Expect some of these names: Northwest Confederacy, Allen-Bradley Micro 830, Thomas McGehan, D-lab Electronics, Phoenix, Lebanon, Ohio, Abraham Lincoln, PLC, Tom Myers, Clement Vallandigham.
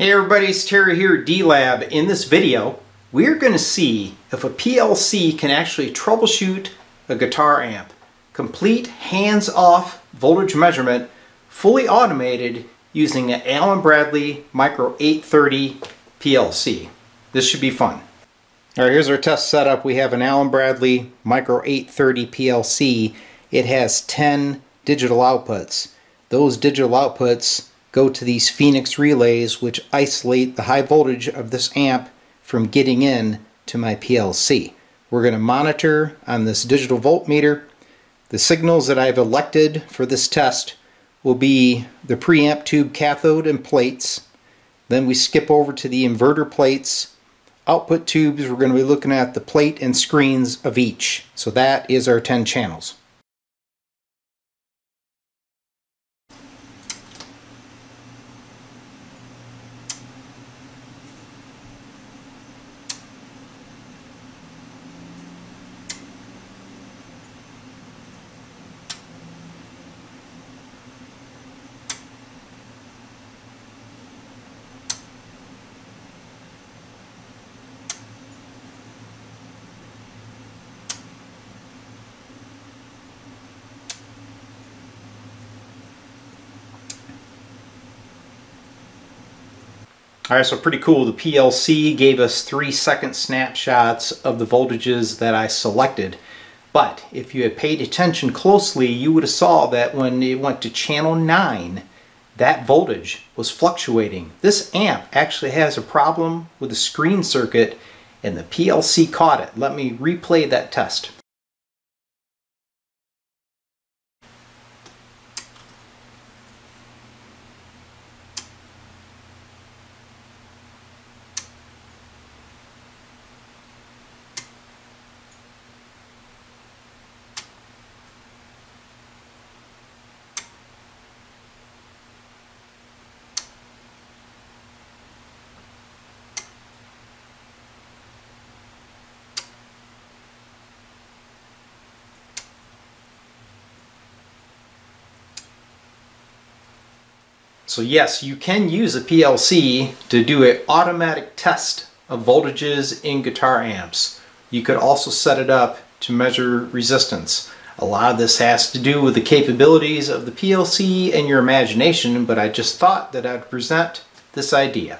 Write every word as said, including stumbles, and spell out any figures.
Hey everybody, it's Terry here, D-Lab. In this video, we're going to see if a P L C can actually troubleshoot a guitar amp. Complete hands-off voltage measurement, fully automated using an Allen-Bradley Micro eight thirty P L C. This should be fun. Alright, here's our test setup. We have an Allen-Bradley Micro eight thirty P L C. It has ten digital outputs. Those digital outputs go to these Phoenix relays, which isolate the high voltage of this amp from getting in to my P L C. We're going to monitor on this digital voltmeter. The signals that I've elected for this test will be the preamp tube cathode and plates. Then we skip over to the inverter plates. Output tubes, we're going to be looking at the plate and screens of each. So that is our ten channels. Alright, so pretty cool. The P L C gave us three second snapshots of the voltages that I selected. But if you had paid attention closely, you would have saw that when it went to channel nine, that voltage was fluctuating. This amp actually has a problem with the screen circuit, and the P L C caught it. Let me replay that test. So yes, you can use a P L C to do an automatic test of voltages in guitar amps. You could also set it up to measure resistance. A lot of this has to do with the capabilities of the P L C and your imagination, but I just thought that I'd present this idea.